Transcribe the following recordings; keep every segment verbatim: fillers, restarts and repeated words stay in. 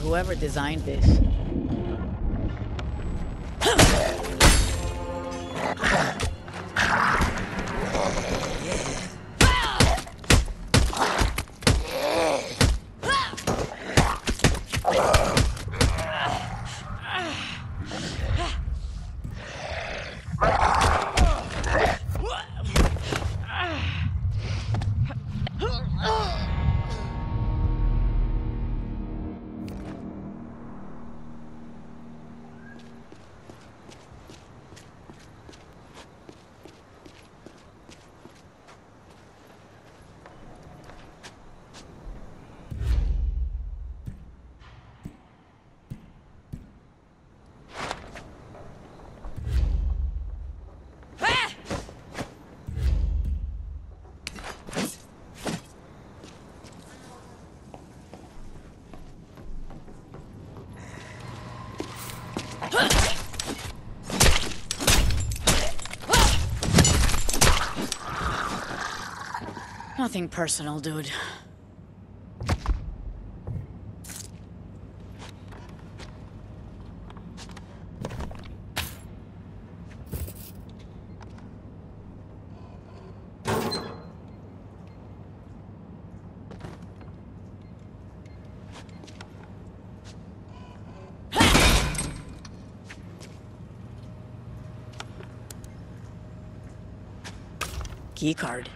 whoever designed this. Nothing personal, dude. Key card.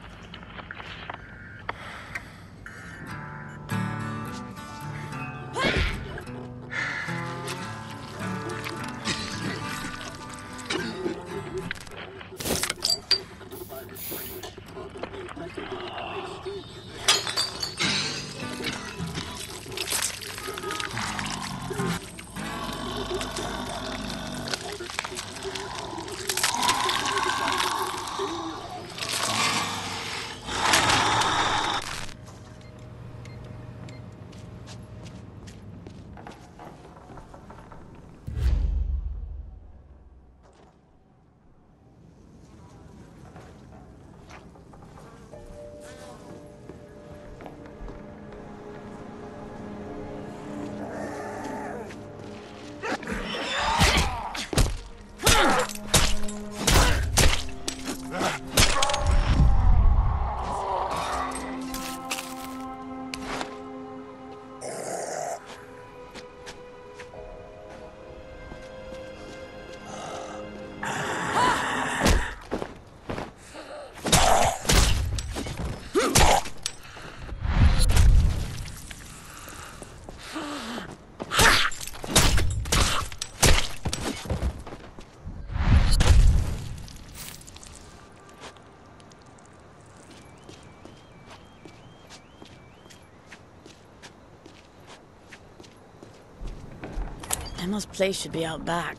Emma's place should be out back.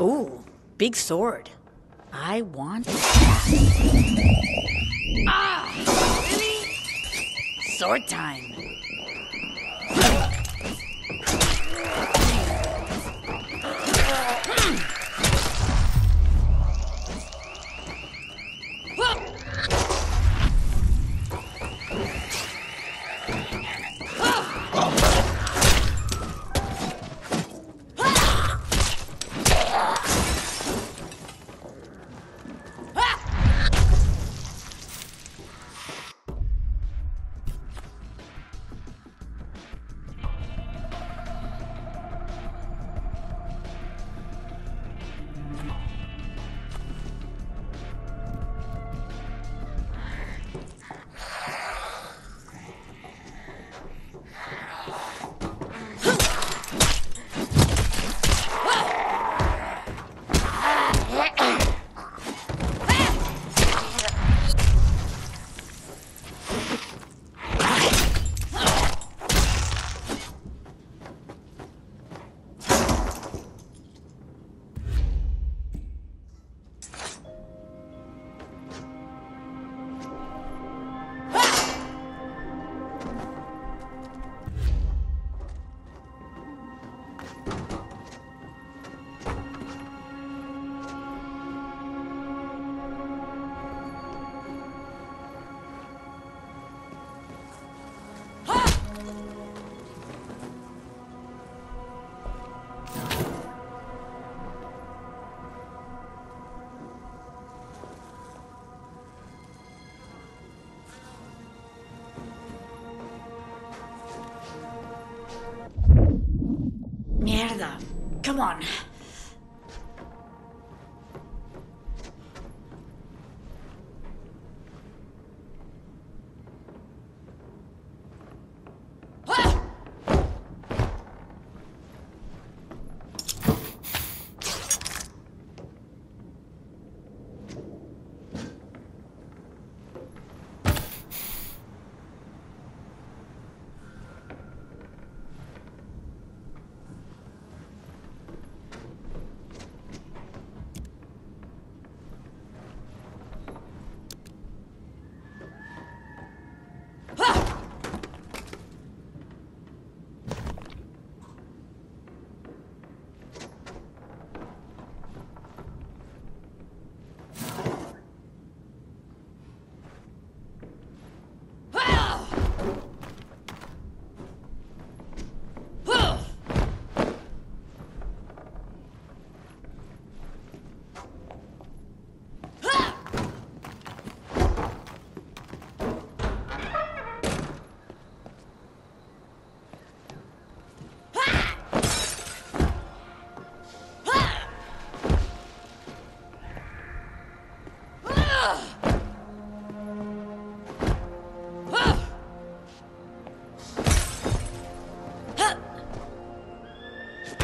Ooh, big sword. I want that. Ah, really? Sword time. Come on.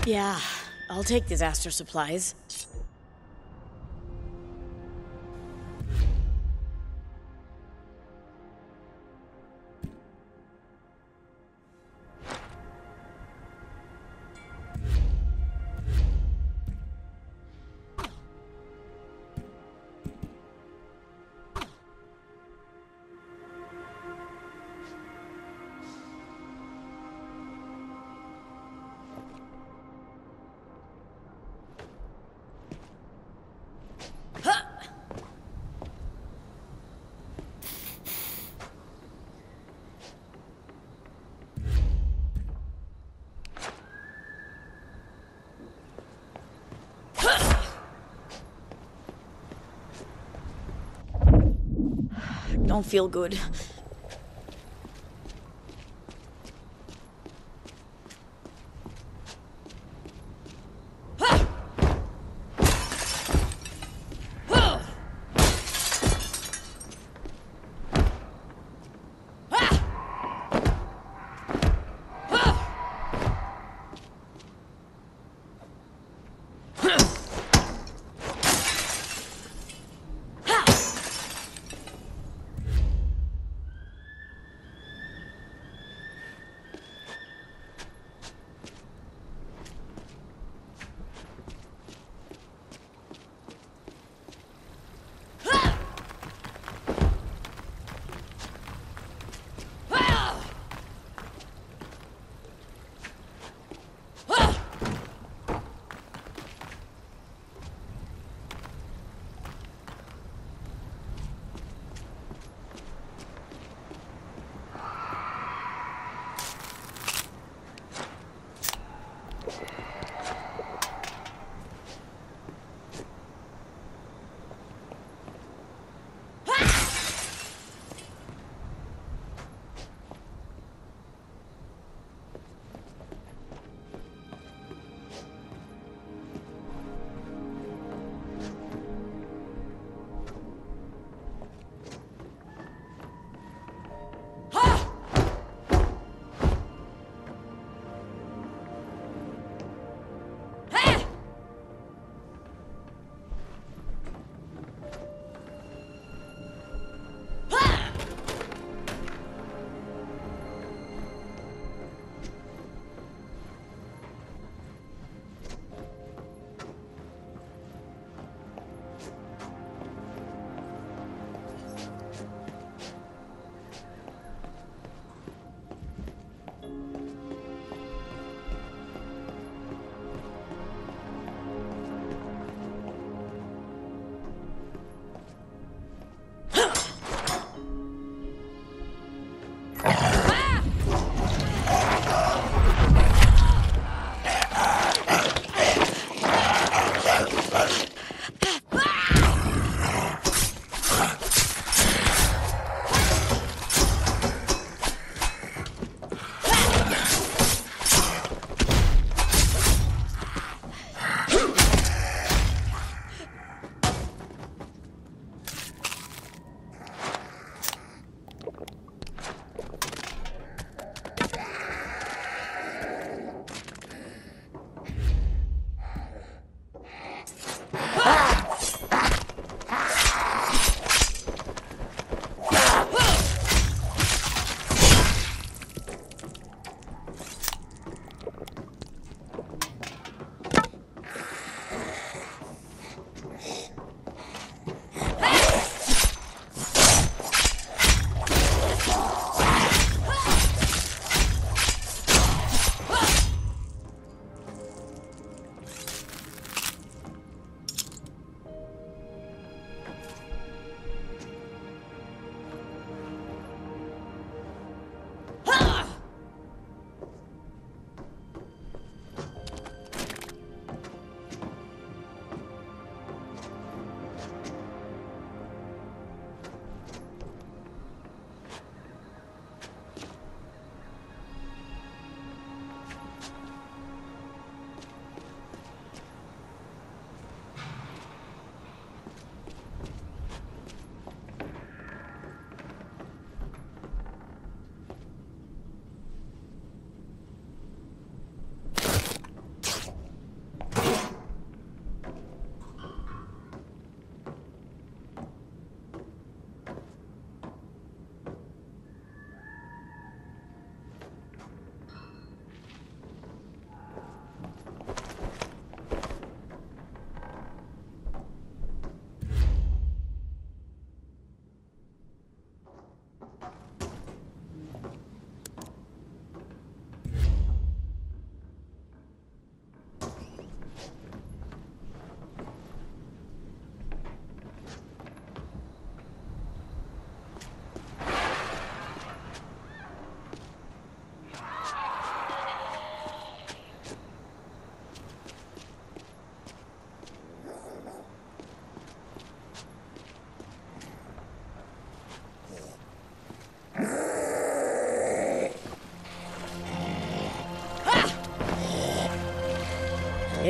Yeah, I'll take disaster supplies. Don't feel good.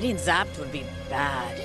Getting zapped would be bad.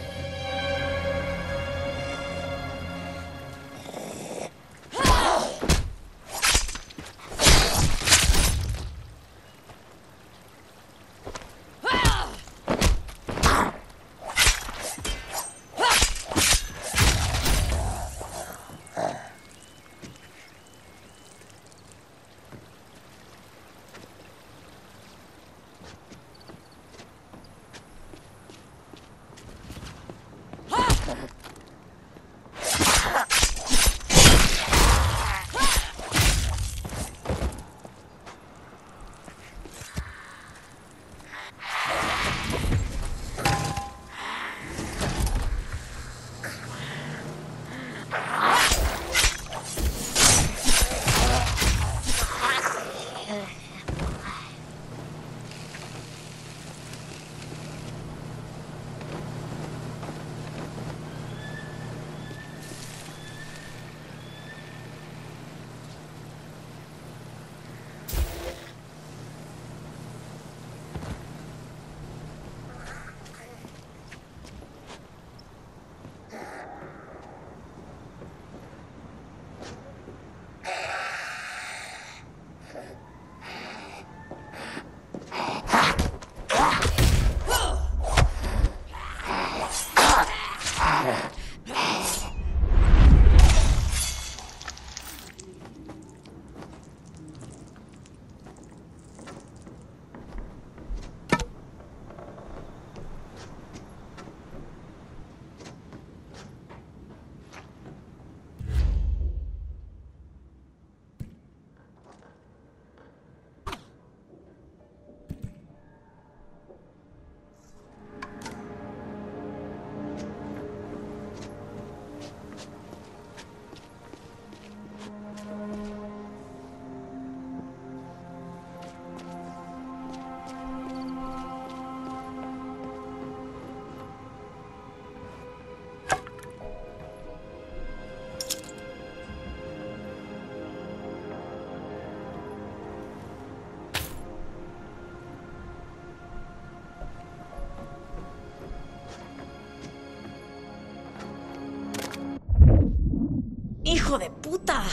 ¡Hijo de puta!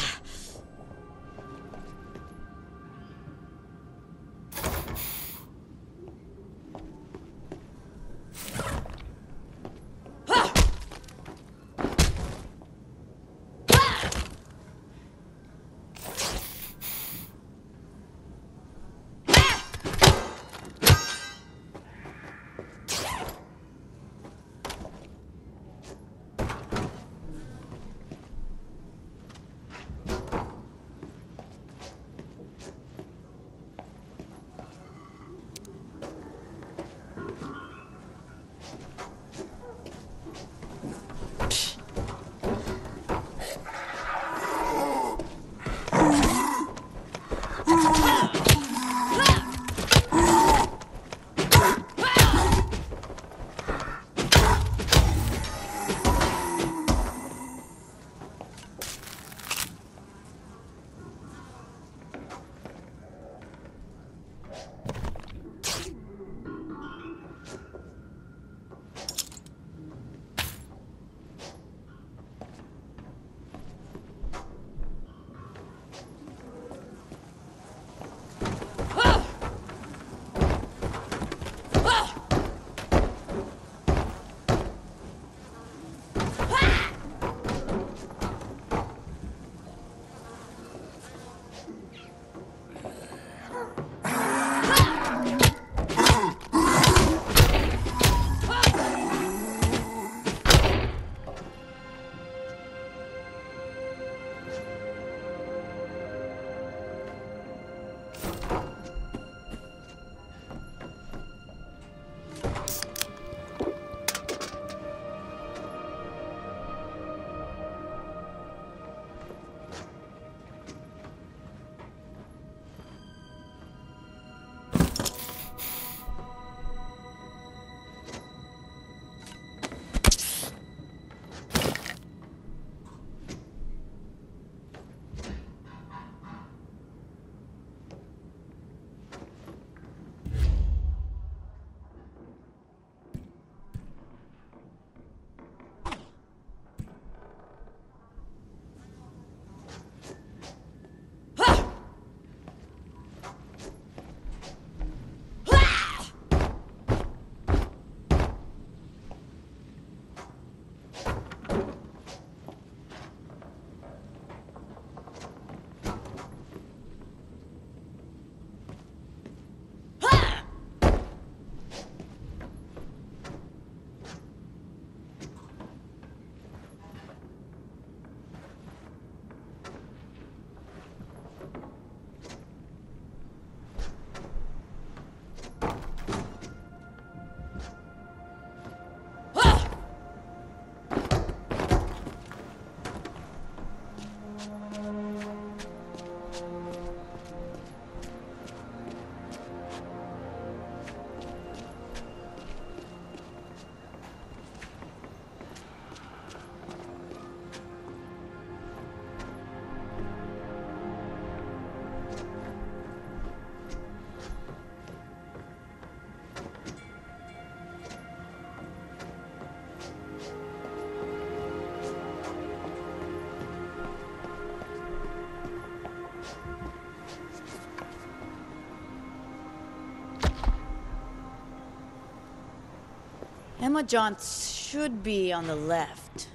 Loma John's should be on the left.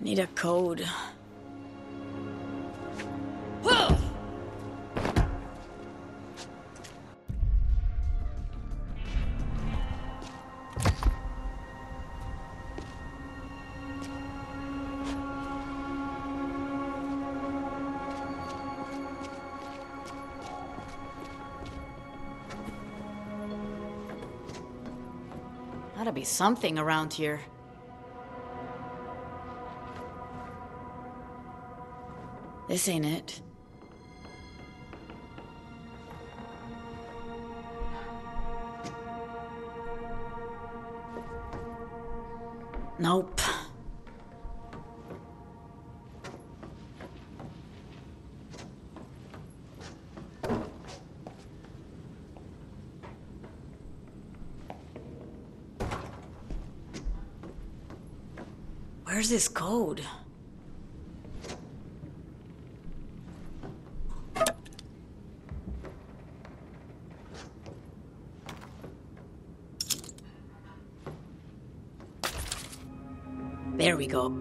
Need a code. Gotta be something around here. This ain't it. Nope. Where's this code? There we go.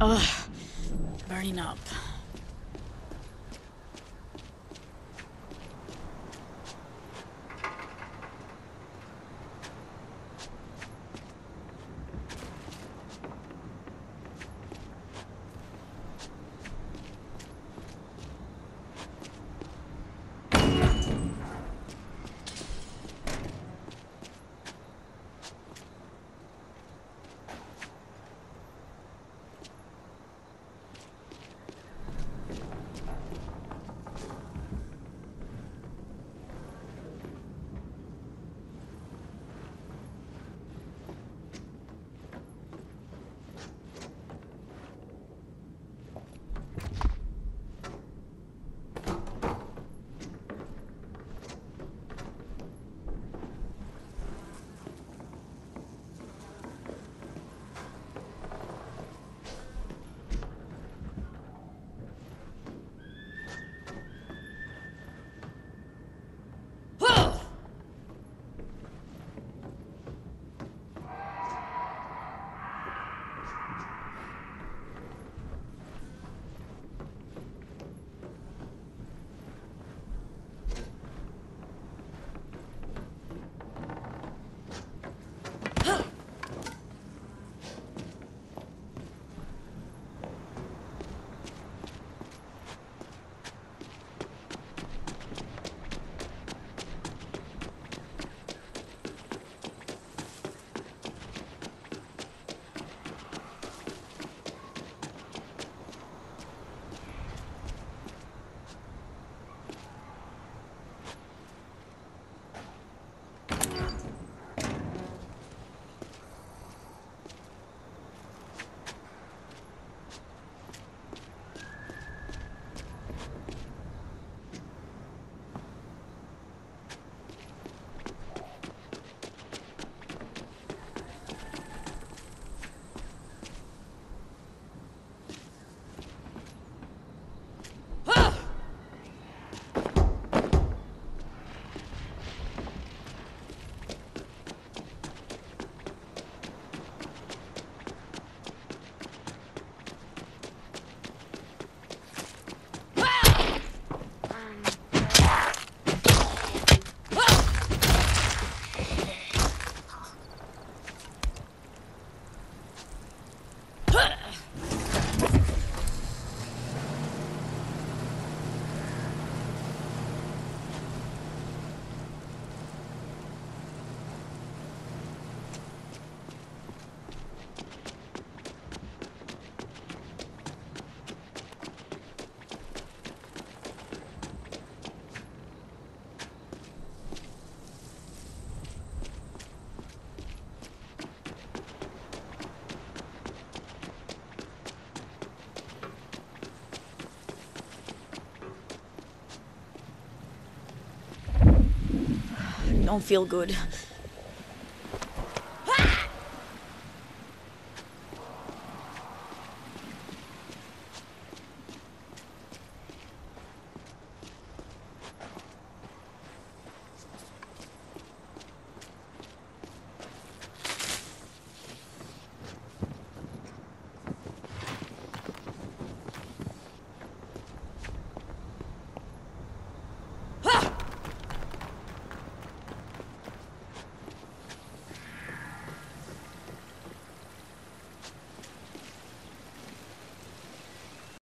Ugh, burning up. don't feel good.